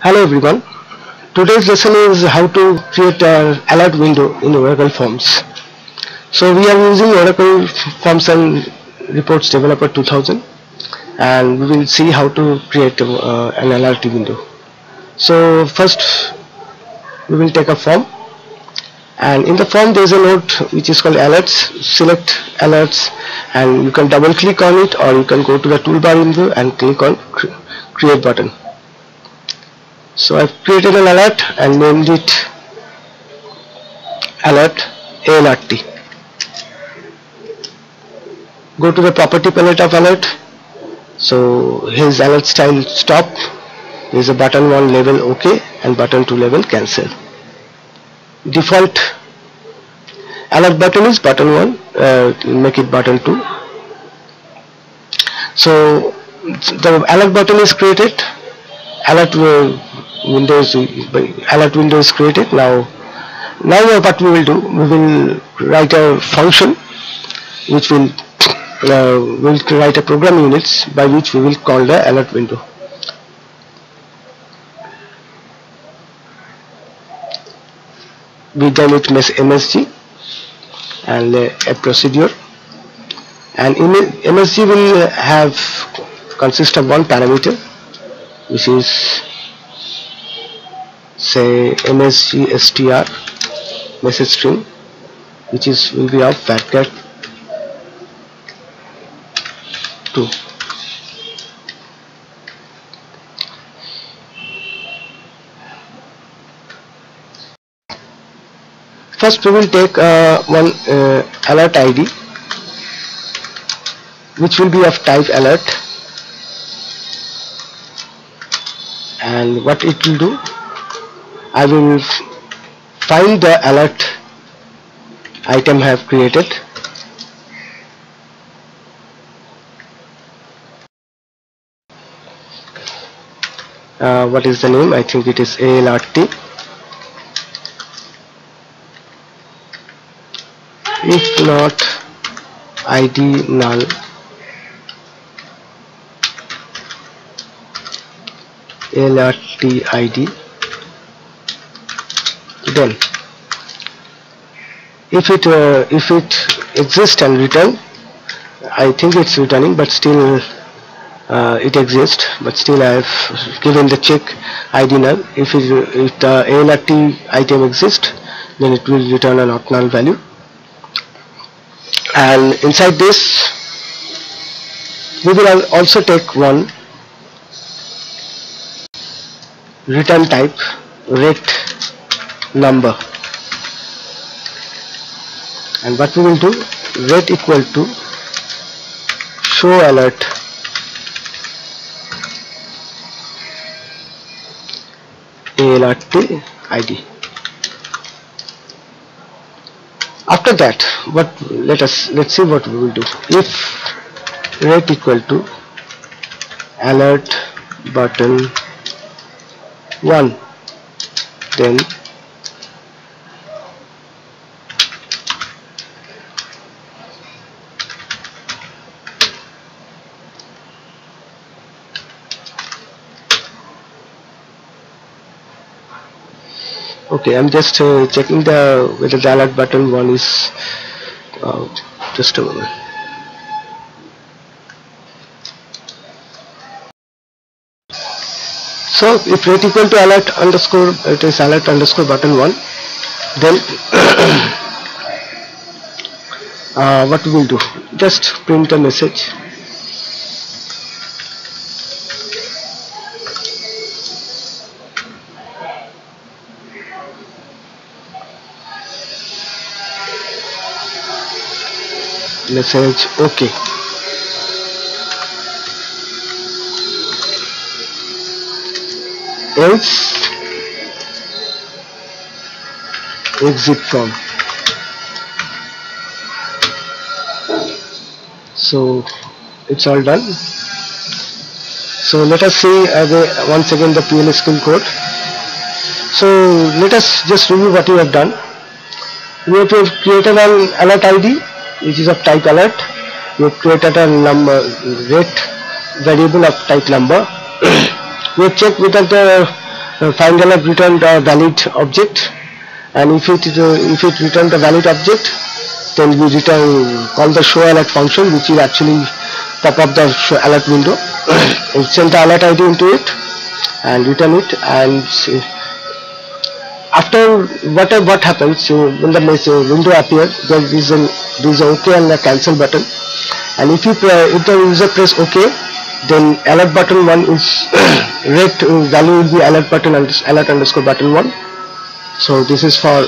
Hello everyone, today's lesson is how to create an alert window in Oracle Forms. So we are using Oracle Forms and Reports Developer 2000 and we will see how to create an alert window. So first we will take a form, and in the form there is a node which is called alerts. Select alerts and you can double click on it, or you can go to the toolbar window and click on create button. So I've created an alert and named it alert ALRT. Go to the property palette of alert. So here's alert style stop. There's a button 1 label OK and button 2 label cancel. Default alert button is button 1, make it button 2. So the alert button is created. Alert window is created. Now what we will do, we will write a function which will write a program units by which we will call the alert window. We done it MSG and a procedure, and in MSG will have consist of one parameter, which is say MSGSTR message string, which is will be of varchar 2. First we will take one alert ID which will be of type alert. And what it will do, I will find the alert item I have created. What is the name? I think it is ALRT. If not, ID null. ALRT ID, then if it exists and return, I think it's returning, but still it exists, but still I have given the check ID null. If the ALRT item exists, then it will return an not null value, and inside this we will also take one return type rect number, and what we will do, rect equal to show alert, ALRT ID. After that, let's see what we will do. If rect equal to alert button 1, then okay, I'm just checking the whether the alert button 1 is just a moment. So if rate equal to alert underscore, it is alert underscore button 1, then what we will do, just print a message. Message okay. Else exit from. So it's all done. So let us see once again the PL/SQL code. So let us just review what we have done. We have created an alert ID which is of type alert. We have created a number rate variable of type number. We have checked whether the finally I've returned a valid object, and if it returns a valid object, then we call the show alert function, which is actually pop up the show alert window. We send the alert ID into it and return it, and after what happens, so when the window appears, there is an OK and a cancel button, and if the user press OK, then alert button 1 is red value will be alert button and alert underscore button 1. So this is for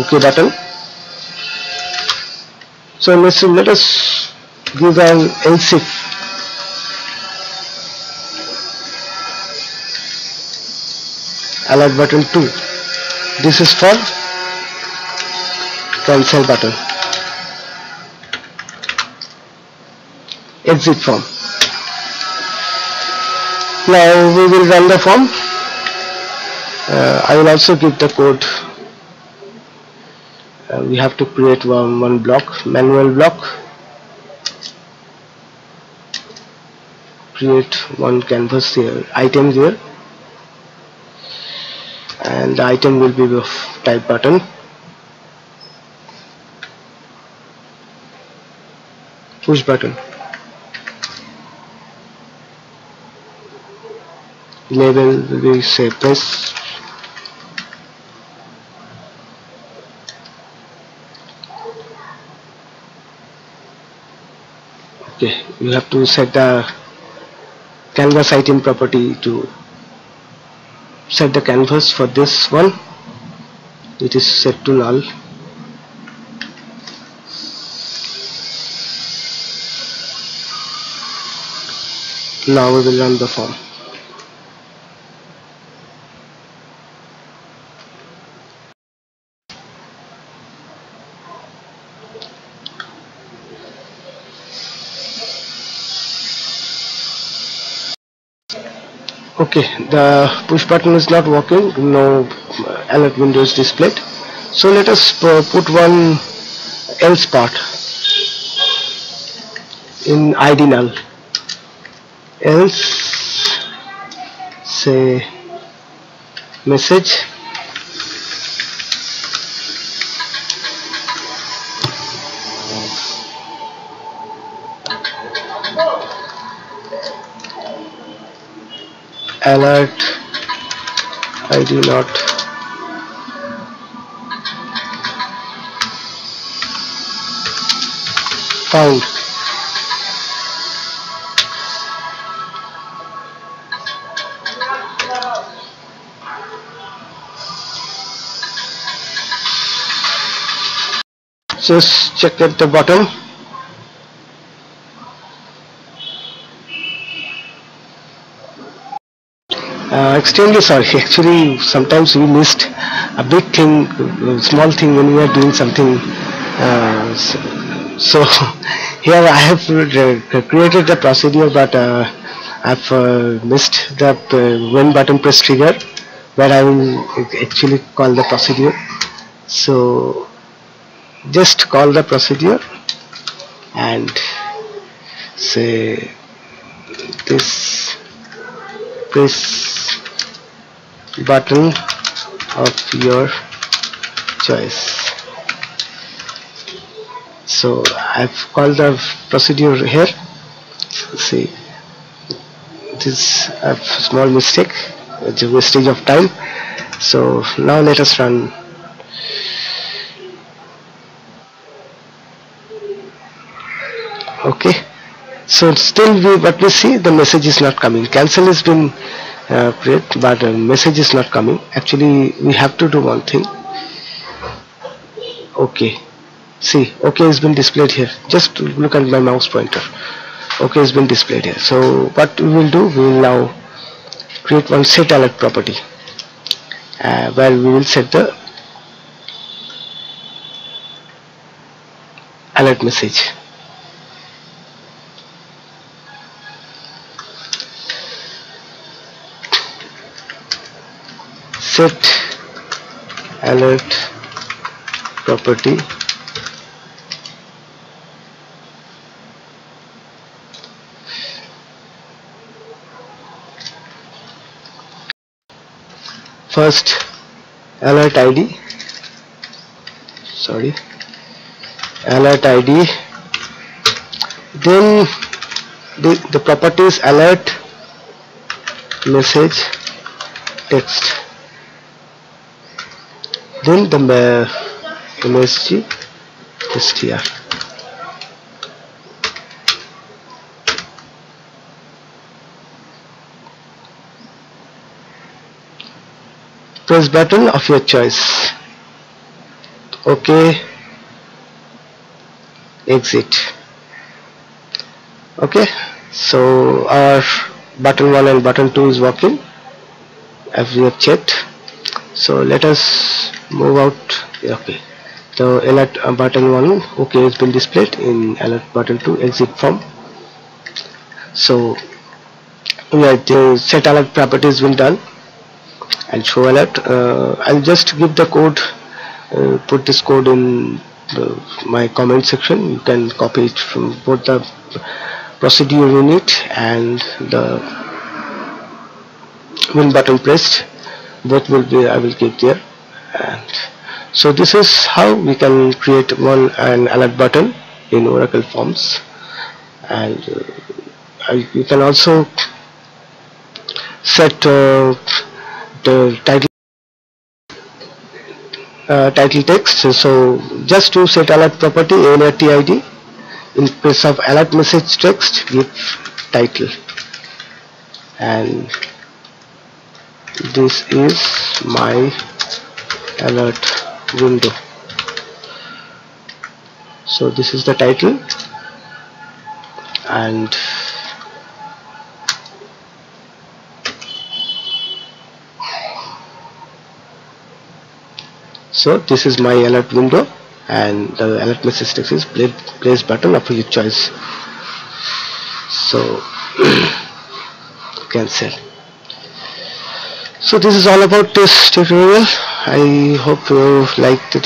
OK button. So let us give an else if. Alert button 2. This is for cancel button. Exit form. Now we will run the form. I will also give the code. We have to create one block, manual block, create one canvas here, item here, and the item will be the type button. Push button. Label we say press. Okay, you have to set the canvas item property to set the canvas. For this one it is set to null. Now we will run the form. Okay, the push button is not working, no alert window is displayed. So let us put one else part in id null. Else say message alert ID not found. Just check at the bottom. Extremely sorry, actually sometimes we missed a big thing, small thing when we are doing something. So here I have created the procedure, but I've missed the when button press trigger, where I will actually call the procedure. So just call the procedure and say this press button of your choice. So I've called the procedure here. See, this a small mistake, it's a wastage of time. So now let us run. Okay, so still we see the message is not coming. Cancel has been created, but message is not coming. Actually we have to do one thing. Okay, see, okay has been displayed here. Just look at my mouse pointer. Okay has been displayed here. So what we will do, we will now create one set alert property, where we will set the alert message. Set alert property first alert ID, sorry, alert ID, then the properties alert message text, then the MSGSTR. Press button of your choice, OK, exit. Okay, so our button 1 and button 2 is working as we have checked. So let us move out. Okay, so alert button 1 OK has been displayed, in alert button 2 exit from. So we have the set alert properties been done and show alert. I'll just give the code, put this code in my comment section. You can copy it from both the procedure unit and the when button pressed, both will be, I will keep there. And so this is how we can create an alert button in Oracle Forms. And you can also set the title text. So just to set alert property, ALRT ID, in place of alert message text give title, and this is my alert window. So this is the title, and so this is my alert window, and the alert message text is place button of your choice. So cancel. So this is all about this tutorial. I hope you like the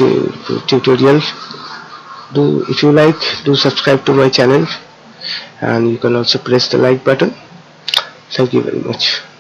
tutorial. If you like, do subscribe to my channel, and you can also press the like button. Thank you very much.